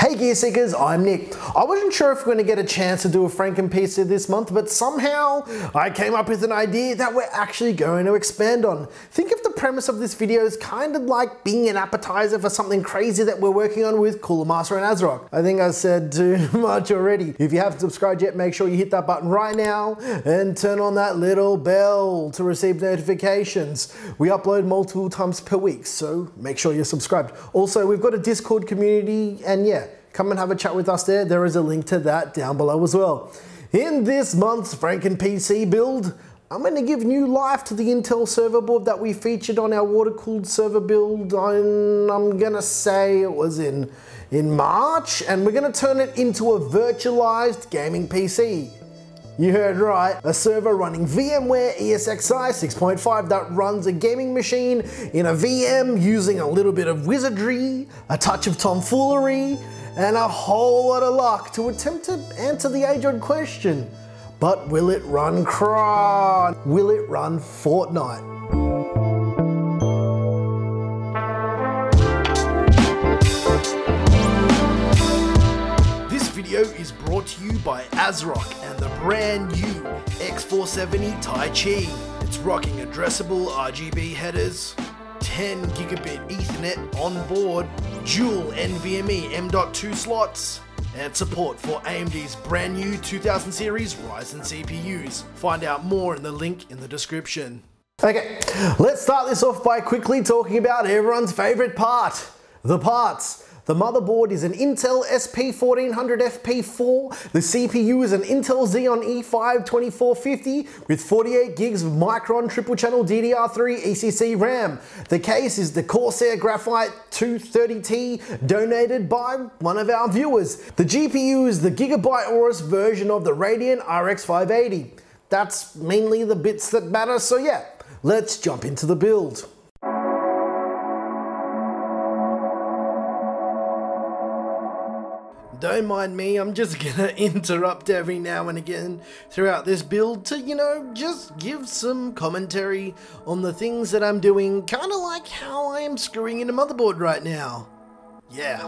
Hey Gear Seekers, I'm Nick. I wasn't sure if we're going to get a chance to do a Franken PC this month, but somehow I came up with an idea that we're actually going to expand on. Think of the premise of this video as kind of like being an appetizer for something crazy that we're working on with Cooler Master and ASRock. I think I said too much already. If you haven't subscribed yet, make sure you hit that button right now and turn on that little bell to receive notifications. We upload multiple times per week, so make sure you're subscribed. Also, we've got a Discord community, and yeah, come and have a chat with us there. There is a link to that down below as well. In this month's Franken PC build, I'm going to give new life to the Intel server board that we featured on our water-cooled server build. I'm going to say it was in March, and we're going to turn it into a virtualized gaming PC. You heard right, a server running VMware ESXi 6.5 that runs a gaming machine in a VM using a little bit of wizardry, a touch of tomfoolery, and a whole lot of luck to attempt to answer the age-old question. But will it run CRAW? Will it run Fortnite? This video is brought to you by ASRock and the brand new X470 Taichi. It's rocking addressable RGB headers, 10 gigabit Ethernet on board, dual NVMe M.2 slots, and support for AMD's brand new 2000 series Ryzen CPUs. Find out more in the link in the description. Okay, let's start this off by quickly talking about everyone's favorite part, the parts. The motherboard is an Intel SP1400FP4, the CPU is an Intel Xeon E5 2450 with 48 gigs of Micron triple channel DDR3 ECC RAM. The case is the Corsair Graphite 230T donated by one of our viewers. The GPU is the Gigabyte Aorus version of the Radiant RX 580. That's mainly the bits that matter, so yeah, let's jump into the build. Don't mind me, I'm just gonna interrupt every now and again throughout this build to, you know, just give some commentary on the things that I'm doing, kinda like how I am screwing in a motherboard right now. Yeah.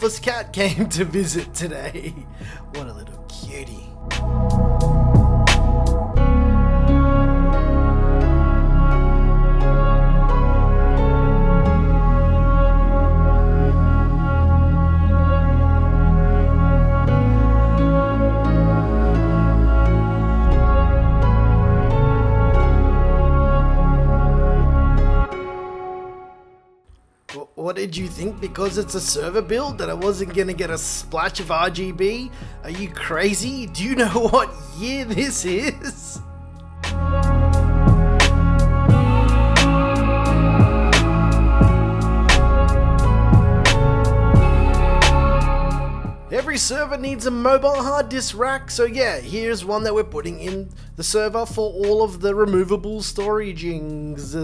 This cat came to visit today. What a little cutie. What did you think? Because it's a server build that I wasn't gonna get a splash of RGB? Are you crazy? Do you know what year this is? Every server needs a mobile hard disk rack, so yeah, here's one that we're putting in the server for all of the removable storagings.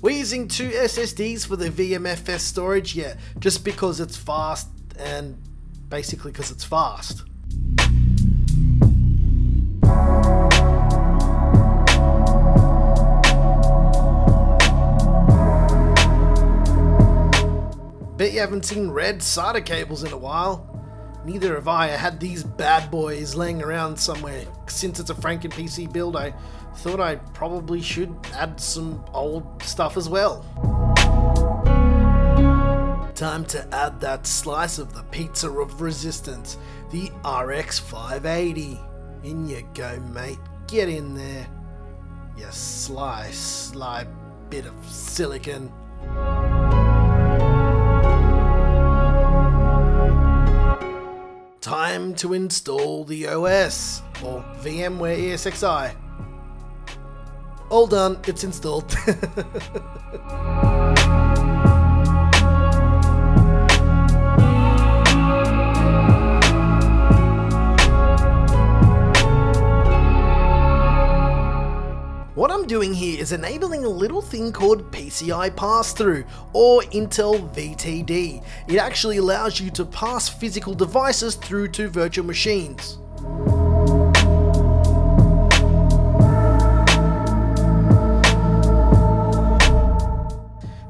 We're using 2 SSDs for the VMFS storage, yeah, just because it's fast and basically because it's fast. Bet you haven't seen red SATA cables in a while. Neither have I. I had these bad boys laying around somewhere. Since it's a Franken PC build, I thought I probably should add some old stuff as well. Time to add that slice of the pizza of resistance, the RX 580. In you go, mate. Get in there. You sly, sly bit of silicon. time to install the OS, or VMware ESXi. All done, it's installed. What I'm doing here is enabling a little thing called PCI passthrough, or Intel VT-d. It actually allows you to pass physical devices through to virtual machines.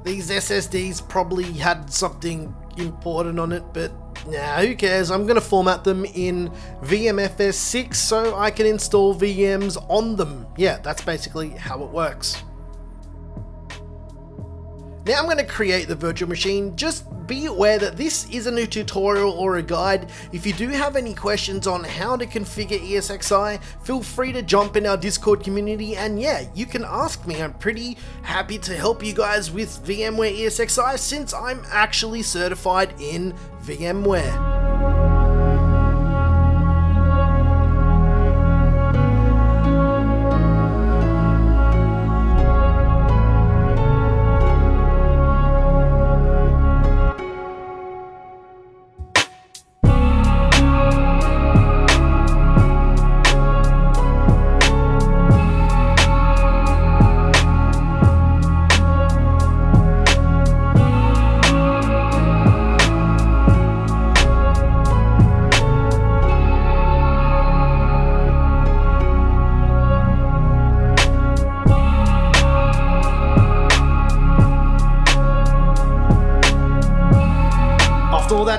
These SSDs probably had something important on it, but nah, who cares? I'm going to format them in VMFS6 so I can install VMs on them. Yeah, that's basically how it works. Now I'm going to create the virtual machine. Just be aware that this isn't a tutorial or a guide. If you do have any questions on how to configure ESXi, feel free to jump in our Discord community and yeah, you can ask me. I'm pretty happy to help you guys with VMware ESXi since I'm actually certified in VMware.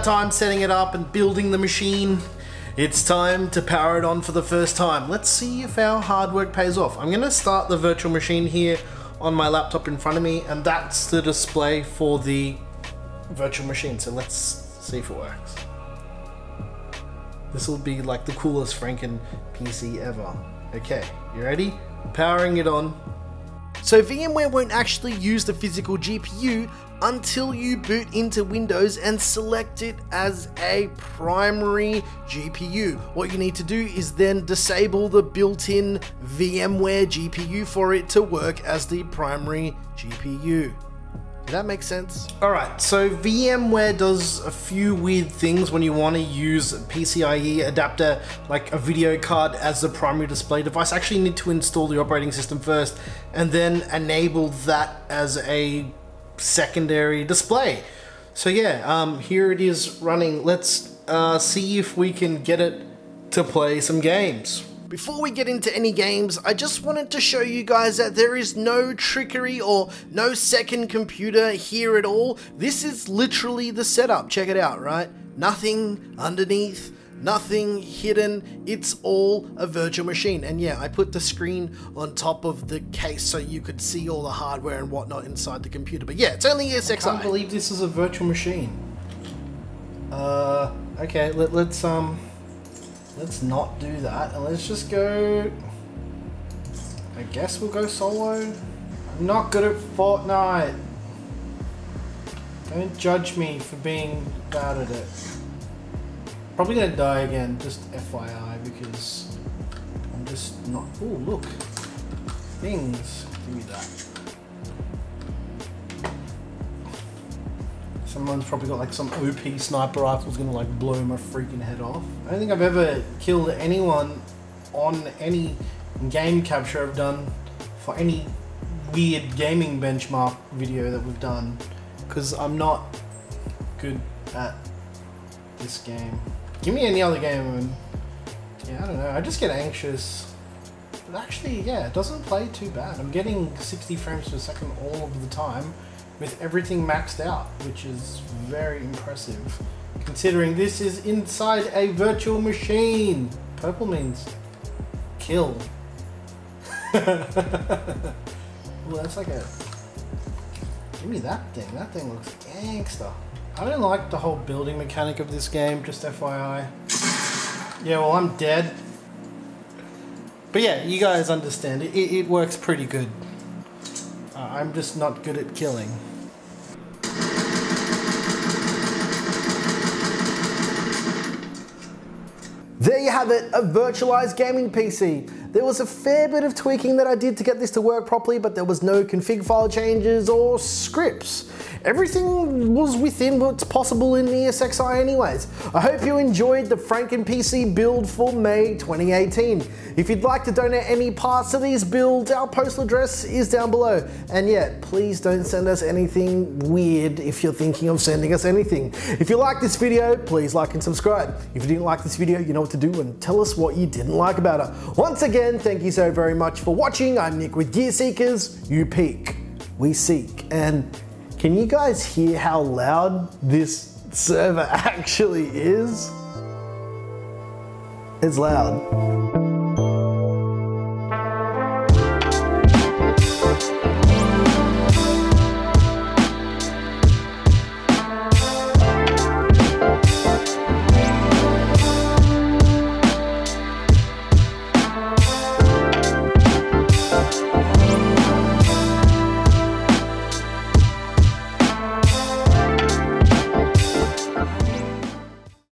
Time setting it up and building the machine, it's time to power it on for the first time. Let's see if our hard work pays off. I'm going to start the virtual machine here on my laptop in front of me, and that's the display for the virtual machine, so let's see if it works. This will be like the coolest Franken PC ever. Okay, you ready? Powering it on. So VMware won't actually use the physical GPU until you boot into Windows and select it as a primary GPU. What you need to do is then disable the built-in VMware GPU for it to work as the primary GPU. Does that make sense? Alright, so VMware does a few weird things when you want to use a PCIe adapter, like a video card, as the primary display device. I actually need to install the operating system first and then enable that as a secondary display. So yeah, here it is running. Let's see if we can get it to play some games. Before we get into any games, I just wanted to show you guys that there is no trickery or no second computer here at all. This is literally the setup. Check it out, right? Nothing underneath, nothing hidden. It's all a virtual machine. And yeah, I put the screen on top of the case so you could see all the hardware and whatnot inside the computer. But yeah, it's only ESXi. I can't believe this is a virtual machine. Okay, let's not do that, and let's just go, I guess we'll go solo. I'm not good at Fortnite. Don't judge me for being bad at it. Probably gonna die again, just FYI, because I'm just not, oh look, things, give me that. Someone's probably got like some OP sniper rifle's gonna like blow my freaking head off. I don't think I've ever killed anyone on any game capture I've done for any weird gaming benchmark video that we've done, because I'm not good at this game. Give me any other game and yeah, I don't know, I just get anxious. But actually, yeah, it doesn't play too bad. I'm getting 60 frames per second all of the time, with everything maxed out, which is very impressive, considering this is inside a virtual machine. Purple means kill. Well, that's like a, give me that thing. That thing looks gangster. I don't like the whole building mechanic of this game, just FYI. Yeah, well, I'm dead. But yeah, you guys understand, it works pretty good. I'm just not good at killing. There you have it, a virtualized gaming PC. There was a fair bit of tweaking that I did to get this to work properly, but there was no config file changes or scripts. Everything was within what's possible in ESXi anyways. I hope you enjoyed the Franken PC build for May 2018. If you'd like to donate any parts of these builds, our postal address is down below. And yeah, please don't send us anything weird if you're thinking of sending us anything. If you like this video, please like and subscribe. If you didn't like this video, you know what to do and tell us what you didn't like about it. Once again, thank you so very much for watching. I'm Nick with Gear Seekers. You peek, we seek. And can you guys hear how loud this server actually is? It's loud.